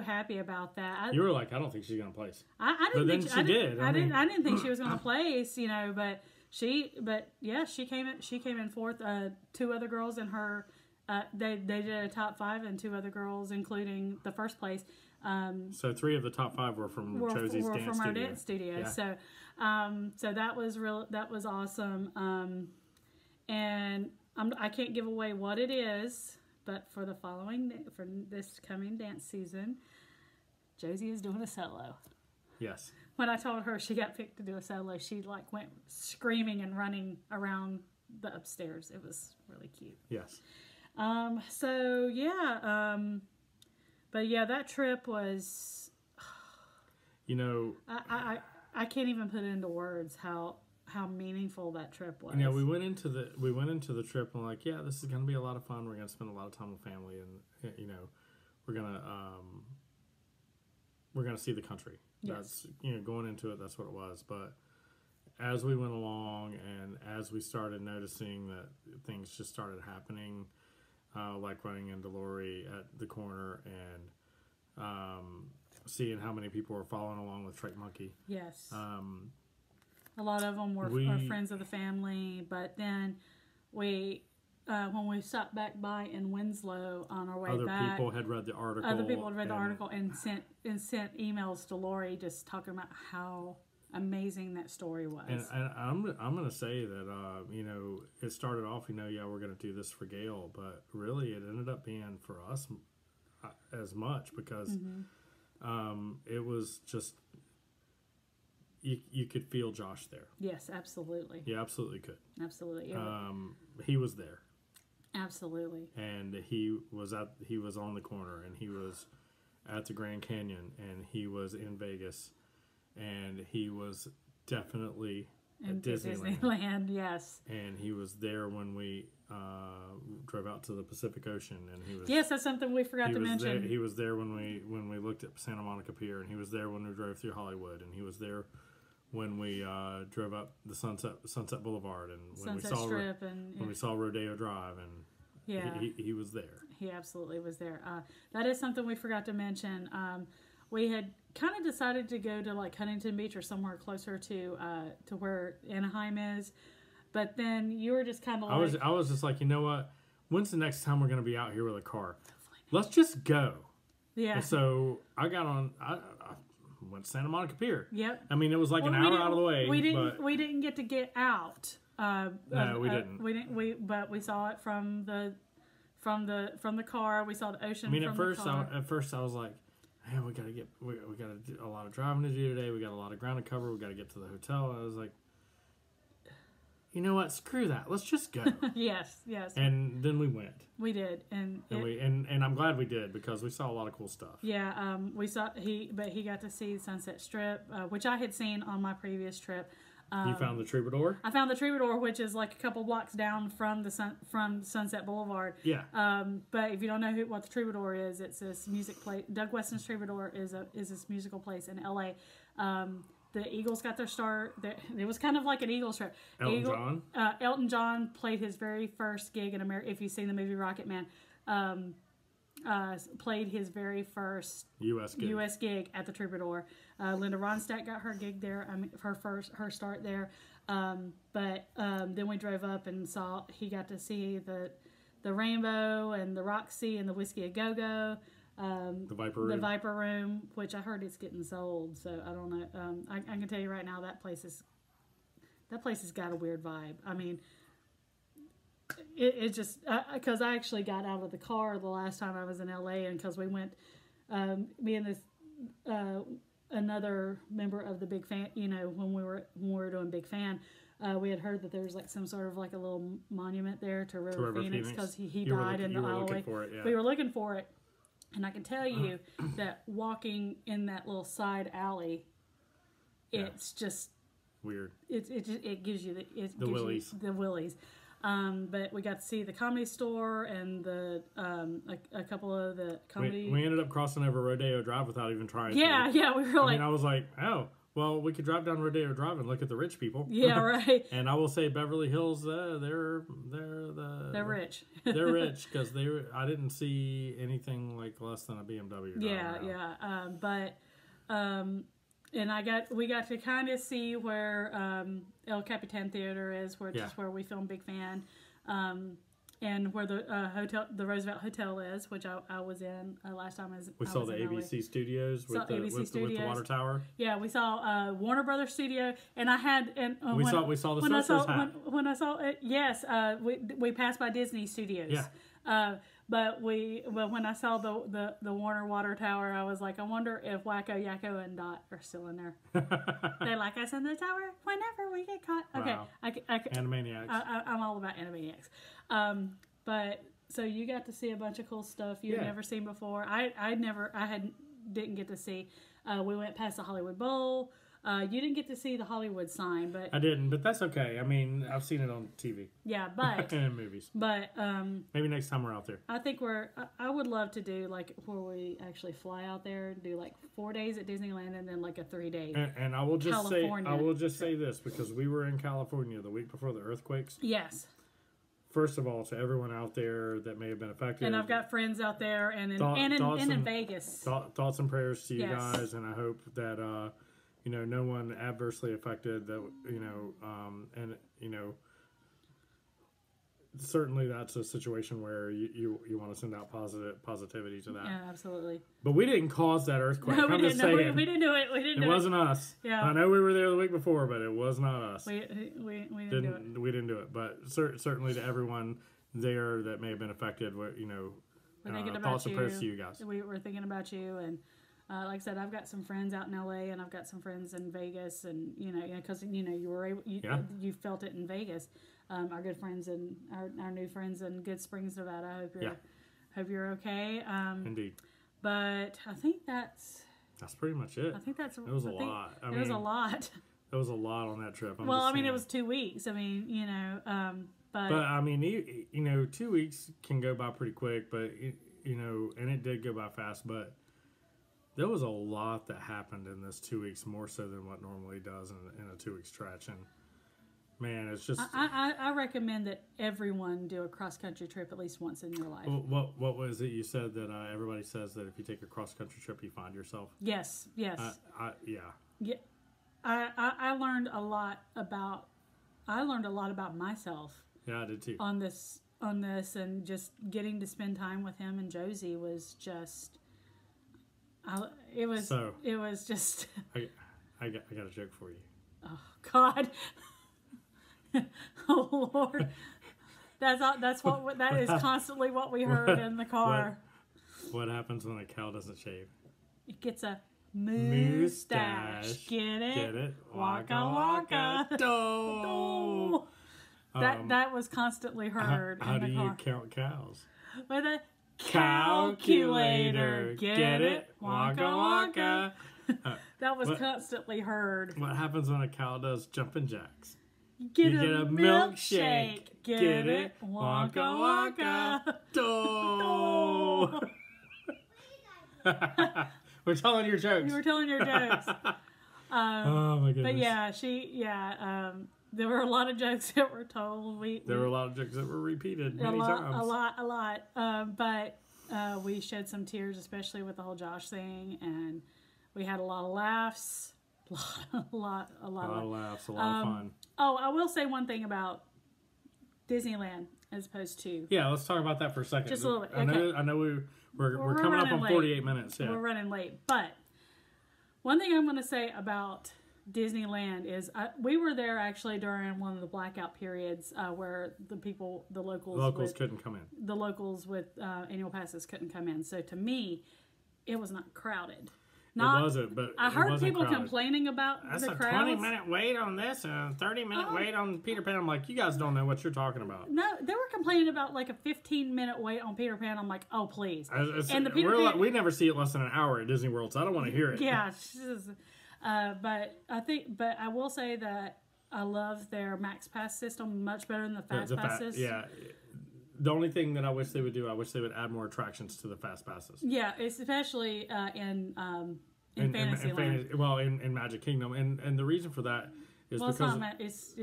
happy about that. You were like, I don't think she's gonna place. I didn't think she was gonna place. You know, but. She came in 4th. Two other girls in her, they did a top 5, and two other girls, including the first place, So 3 of the top 5 were from Josie's dance studio. Our dance studio. Yeah. So, so that was real. That was awesome. And I can't give away what it is, but for the following, for this coming dance season, Josie is doing a solo. Yes. When I told her she got picked to do a solo, she like went screaming and running around the upstairs. It was really cute. Yes. So yeah. But yeah, that trip was, you know, I can't even put into words how meaningful that trip was. Yeah, you know, we went into the trip and like, yeah, this is going to be a lot of fun. We're going to spend a lot of time with family, and you know, we're going to see the country. Yes. That's, you know, going into it, that's what it was. But as we went along and as we started noticing that things just started happening, like running into Lori at the corner and seeing how many people were following along with Trek Monkey. Yes. A lot of them were friends of the family, but then we, when we stopped back by in Winslow on our way back, other people had read the article and sent emails to Lori just talking about how amazing that story was. And I'm going to say that, you know, it started off, you know, yeah, we're going to do this for Gail, but really it ended up being for us as much, because it was just, you could feel Josh there. Yes, absolutely. You absolutely could. Absolutely. He was there. Absolutely. And he was on the corner, and he was at the Grand Canyon, and he was in Vegas, and he was definitely at Disneyland. Disneyland, yes. And he was there when we drove out to the Pacific Ocean, and he was. Yes, that's something we forgot to mention. He was there when we looked at Santa Monica Pier, and he was there when we drove through Hollywood, and he was there when we drove up the Sunset Boulevard, and when Sunset Strip, and yeah, when we saw Rodeo Drive, and yeah, he was there. He absolutely was there. That is something we forgot to mention. We had kind of decided to go to like Huntington Beach or somewhere closer to where Anaheim is, but then you were just kind of like, I was just like, you know what? When's the next time we're going to be out here with a car? Let's just go. Yeah. And so I got on. I went to Santa Monica Pier. Yep. I mean, it was like an hour out of the way. We didn't get out. No, we didn't. We didn't. But we saw it from the car. We saw the ocean. I mean, at first I was like, man, we gotta do a lot of driving to do today. We got a lot of ground to cover. We gotta get to the hotel. And I was like, you know what? Screw that. Let's just go. Yes, yes. And then we went. We did, and I'm glad we did, because we saw a lot of cool stuff. Yeah, he got to see Sunset Strip, which I had seen on my previous trip. You found the Troubadour? I found the Troubadour, which is like a couple blocks down from Sunset Boulevard. Yeah. But if you don't know what the Troubadour is, it's this music place. Doug Weston's Troubadour is this musical place in L.A. The Eagles got their start. It was kind of like an Eagles trip. Elton John? Elton John played his very first gig in America. If you've seen the movie Rocket Man, played his very first U.S. gig at the Troubadour. Linda Ronstadt got her gig there. I mean, her start there. But then we drove up and saw. He got to see the Rainbow and the Roxy and the Whiskey A Go Go. The Viper Room, which I heard it's getting sold. So I don't know. I can tell you right now that place has got a weird vibe. I mean, it just, because I actually got out of the car the last time I was in LA, and because we went, me and this another member of the Big Fan, you know, when we were doing Big Fan, we had heard that there was like some sort of like a little monument there to River Phoenix, because he died in the alleyway. Yeah. We were looking for it, and I can tell you that walking in that little side alley, it's just weird. It gives you the willies. But we got to see the Comedy Store and the a couple of the comedy. We ended up crossing over Rodeo Drive without even trying. Yeah, yeah, we were like. I mean, I was like, oh, well, we could drive down Rodeo Drive and look at the rich people. Yeah, right. And I will say, Beverly Hills, they're rich. They're rich, because I didn't see anything like less than a BMW. Yeah, yeah. And we got to kind of see where El Capitan Theater is, which is where we filmed Big Fan. and where the hotel, the Roosevelt Hotel is, which I was in last time. We saw the ABC Studios with the water tower. Yeah, we saw Warner Brothers Studio, and I had when I saw it. Yes, we passed by Disney Studios. Yeah. But when I saw the Warner Water Tower, I was like, I wonder if Wacko, Yakko, and Dot are still in there. They like us in the tower whenever we get caught. Okay, wow. Animaniacs. I'm all about Animaniacs. But so you got to see a bunch of cool stuff you've never seen before. I didn't get to see. We went past the Hollywood Bowl. You didn't get to see the Hollywood sign, but I didn't. But that's okay. I mean, I've seen it on TV. Yeah, but and in movies. But maybe next time we're out there. I think I would love to do like where we actually fly out there and do like 4 days at Disneyland and then like a 3 day. And I will just California say, I will just trip. Say this because we were in California the week before the earthquakes. Yes. First of all, to everyone out there that may have been affected. And I've got friends out there and in Vegas. Thoughts and prayers to you guys, and I hope that. You know, no one adversely affected that, you know, and, you know, certainly that's a situation where you want to send out positivity to that. Yeah, absolutely. But we didn't cause that earthquake. No, I'm just saying. We didn't do it. It wasn't us. Yeah. I know we were there the week before, but it was not us. We didn't do it. We didn't do it. But certainly to everyone there that may have been affected, you know, thoughts and prayers to you guys. We were thinking about you and... like I said, I've got some friends out in L.A. and I've got some friends in Vegas, and you know, because you know you were able, you felt it in Vegas. Our good friends and our new friends in Good Springs, Nevada. I hope you're okay. Indeed. But I think that's pretty much it. I think that's it was a lot. I mean, it was a lot. It was a lot on that trip. It was 2 weeks. I mean, you know, but I mean, you know, 2 weeks can go by pretty quick, but you know, and it did go by fast, but. There was a lot that happened in this 2 weeks, more so than what normally does in a 2 week stretch. And man, it's just I recommend that everyone do a cross country trip at least once in your life. What was it you said that everybody says that if you take a cross country trip, you find yourself? Yes, yes. I learned a lot about myself. Yeah, I did too. On this, and just getting to spend time with him and Josie was just. It was just. I got a joke for you. Oh God! Oh Lord! That is constantly what we heard in the car. What happens when a cow doesn't shave? It gets a moustache. Get it? Waka waka. Do. That was constantly heard. How in the do car. You count cows? With a calculator. Get it? Waka waka. That was constantly heard. What happens when a cow does jumping jacks? You get a milkshake. Get it? Waka waka. Do. We're telling your jokes. You were telling your jokes. Oh my goodness. But yeah, there were a lot of jokes that were told. There were a lot of jokes that were repeated many times. A lot. But we shed some tears, especially with the whole Josh thing. And we had a lot of laughs. A lot of laughs. A lot of fun. Oh, I will say one thing about Disneyland as opposed to... Yeah, let's talk about that for a second. Just a little bit. Okay. I know we're coming up on 48 minutes. Yeah. We're running late. But one thing I'm going to say about... Disneyland is we were there actually during one of the blackout periods where the locals with annual passes couldn't come in, so to me it was not crowded. I heard people complaining about the crowds. That's a 20-minute wait on this and a 30-minute wait on Peter Pan. I'm like, you guys don't know what you're talking about. No, they were complaining about like a 15-minute wait on Peter Pan. I'm like, oh, please. We never see it less than an hour at Disney World, so I don't want to hear it. Yeah, but I will say that I love their Max Pass system much better than the Fast Passes. Yeah, the only thing that I wish they would do, I wish they would add more attractions to the Fast Passes. Yeah, especially in Fantasyland. In Magic Kingdom, and the reason for that is because it's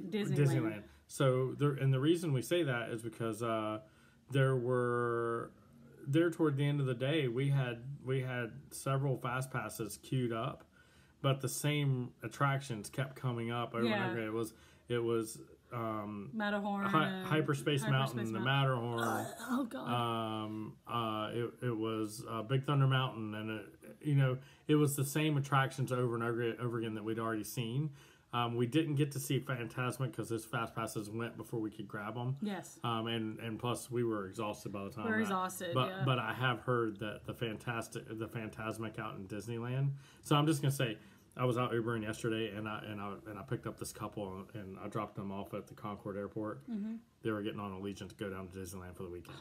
Disneyland. So the reason we say that is because there toward the end of the day we had several Fast Passes queued up. But the same attractions kept coming up over and over. It was Matterhorn, Hyperspace Mountain, the Matterhorn. Oh God. It was Big Thunder Mountain, and it was the same attractions over and over again that we'd already seen. We didn't get to see Fantasmic because his fast passes went before we could grab them. Yes. And plus we were exhausted by the time. But I have heard that the Fantasmic out in Disneyland. So I'm just gonna say, I was out Ubering yesterday, and I picked up this couple, and I dropped them off at the Concord Airport. Mm-hmm. They were getting on Allegiant to go down to Disneyland for the weekend.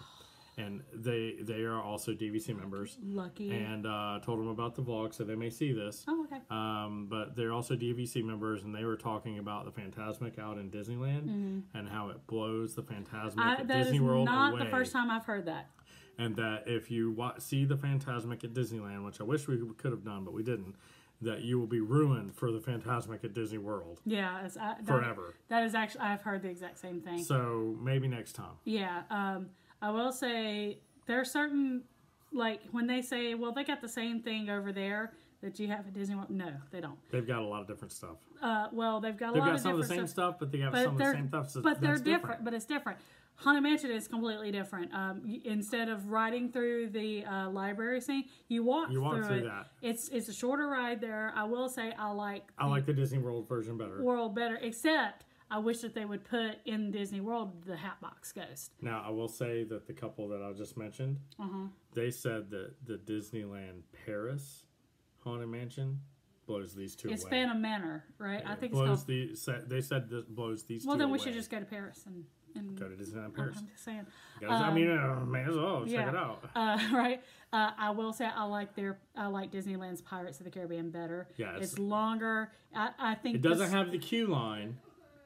And they are also DVC members. Lucky. And told them about the vlog, so they may see this. Oh, okay. But they're also DVC members, and they were talking about the Fantasmic out in Disneyland and how it blows the Fantasmic at Disney World away. That is not the first time I've heard that. And that if you see the Fantasmic at Disneyland, which I wish we could have done, but we didn't, that you will be ruined for the Fantasmic at Disney World. Yeah. Forever. That is actually, I've heard the exact same thing. So maybe next time. Yeah. I will say there are certain, like when they say, well, they got the same thing over there that you have at Disney World. No, they don't. They've got a lot of different stuff. Well, they've got some of the same stuff, so but they're different. But it's different. Haunted Mansion is completely different. Instead of riding through the library scene, you walk through that. It's a shorter ride there. I will say I like the Disney World version better. Except I wish that they would put in Disney World the Hatbox Ghost. Now I will say that the couple that I just mentioned, they said that the Disneyland Paris Haunted Mansion blows these two away. It's Phantom Manor, right? Yeah, I think they said this blows these two away. Well, then we should just go to Paris and go to Disneyland Paris. I'm just saying. May as well check it out. Right. I will say I like Disneyland's Pirates of the Caribbean better. Yeah, it's longer. I think it doesn't have the queue line.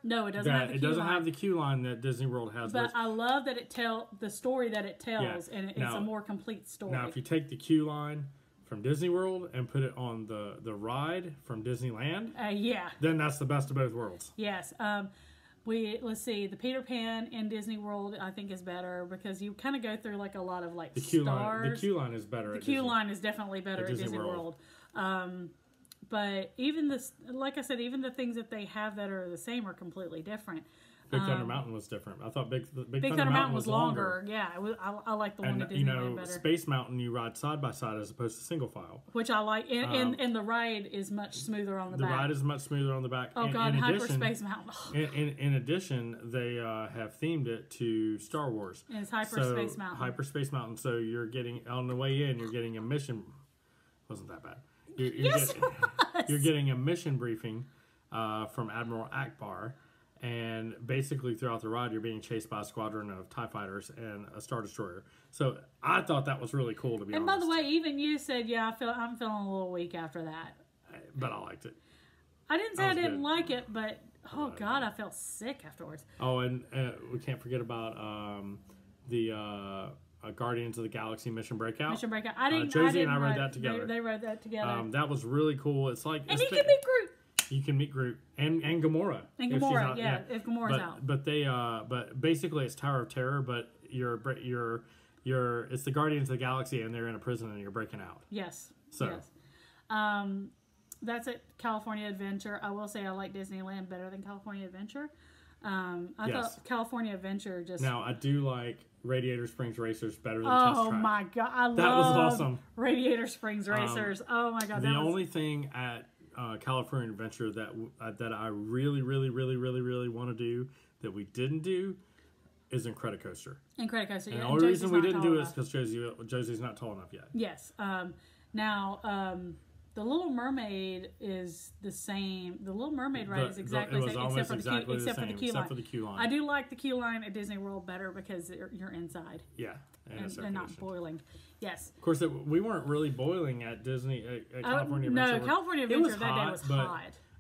No, it doesn't. Have the queue line that Disney World has. But I love that it tells the story that it tells, and it's a more complete story. Now, if you take the queue line from Disney World and put it on the ride from Disneyland, then that's the best of both worlds. Yes. Let's see, the Peter Pan in Disney World I think is better because you kind of go through like a lot of like the queue stars. The queue line is better. The queue line is definitely better at Disney World. But even this, like I said, even the things that they have that are the same are completely different. Big Thunder Mountain was different. I thought Big Thunder Mountain was longer. Yeah, I like the one that Disney World better. Space Mountain you ride side by side as opposed to single file, which I like. And the ride is much smoother on the back. The ride is much smoother on the back. Oh God, Hyperspace Mountain. In addition, they have themed it to Star Wars. And it's Hyperspace Mountain. Hyperspace Mountain. So you're getting on the way in, you're getting a mission. Wasn't that bad? You're getting a mission briefing from Admiral Akbar, and basically throughout the ride you're being chased by a squadron of TIE fighters and a Star Destroyer. So I thought that was really cool, to be honest. And by the way, even you said, yeah, I'm feeling a little weak after that. But I liked it. I didn't say I didn't like it, but oh God, I felt sick afterwards. Oh, and we can't forget about Guardians of the Galaxy Mission Breakout. Mission Breakout. Josie and I rode that together. They rode that together. That was really cool. It's like... And you can meet Groot. You can meet Groot. And Gamora. And Gamora, if Gamora's out. But they... But basically it's Tower of Terror, but it's the Guardians of the Galaxy and they're in a prison and you're breaking out. Yes. So... Yes. That's it. California Adventure. I will say I like Disneyland better than California Adventure. I thought California Adventure just... Now, I do like... Radiator Springs Racers better than Test Track. Oh my God, that was awesome. Radiator Springs Racers. Oh my God. The only thing at California Adventure that I really, really, really, really, really want to do that we didn't do is Incredicoaster. And the only reason we didn't do it is because Josie's not tall enough yet. Yes. The Little Mermaid is the same. The Little Mermaid ride is exactly the same, except for the queue line. I do like the queue line at Disney World better because you're inside. Yeah, and not boiling. Yes. Of course, we weren't really boiling at Disney at California Adventure. No, California Adventure that day was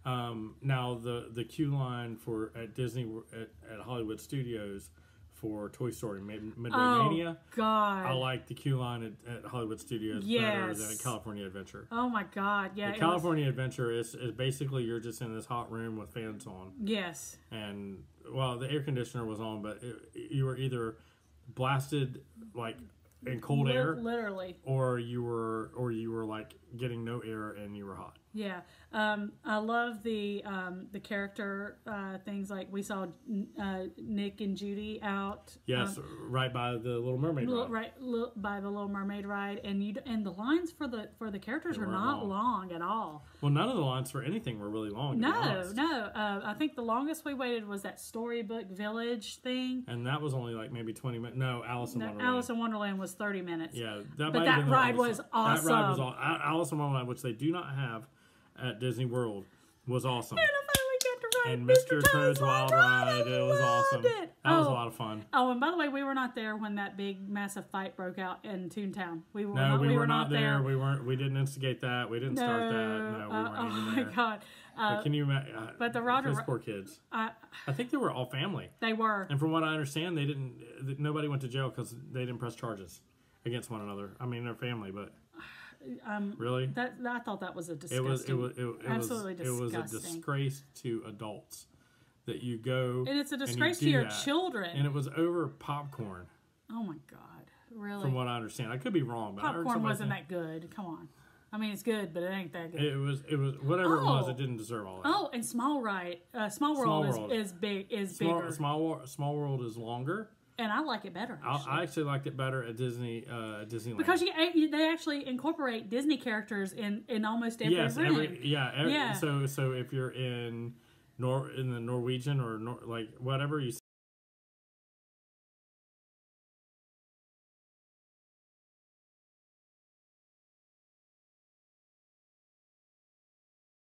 hot. Now the queue line at Hollywood Studios for Toy Story Midway Mania. Oh, God. I like the queue line at Hollywood Studios better than at California Adventure. Oh, my God. Yeah. California Adventure is basically you're just in this hot room with fans on. Yes. And, well, the air conditioner was on, but you were either blasted, like, in cold air, literally, or you were like getting no air and you were hot. Yeah, I love the character things. Like we saw Nick and Judy out. Yes, right by the Little Mermaid ride. Right by the Little Mermaid ride, and the lines for the characters were not long at all. Well, none of the lines for anything were really long. No. I think the longest we waited was that Storybook Village thing, and that was only like maybe 20 minutes. No, Alice in Wonderland was 30 minutes. Yeah, that ride was awesome. That ride was awesome. Alice in Wonderland, which they do not have at Disney World, was awesome. And I finally got to ride Mr. Toad's Wild Ride. It was awesome. That was a lot of fun. Oh, and by the way, we were not there when that big massive fight broke out in Toontown. We were not there. We didn't instigate that. We didn't start that. No, we weren't even there. Oh my God. But can you imagine? But the Roger, those poor kids. I think they were all family. They were. And from what I understand, they didn't. Nobody went to jail because they didn't press charges against one another. I mean, they're family, but. Really? I thought that was a disgusting. It was absolutely disgusting. It was a disgrace to adults that you go, and it's a disgrace to your children. And it was over popcorn. Oh my God! Really? From what I understand, I could be wrong, but popcorn wasn't that good. Come on, I mean it's good, but it ain't that good. It was whatever it was. It didn't deserve all that. Oh, and Small World is bigger. Small World is longer. And I like it better. I actually liked it better at Disneyland because they actually incorporate Disney characters in almost every room. So if you're in the Norwegian or like whatever, you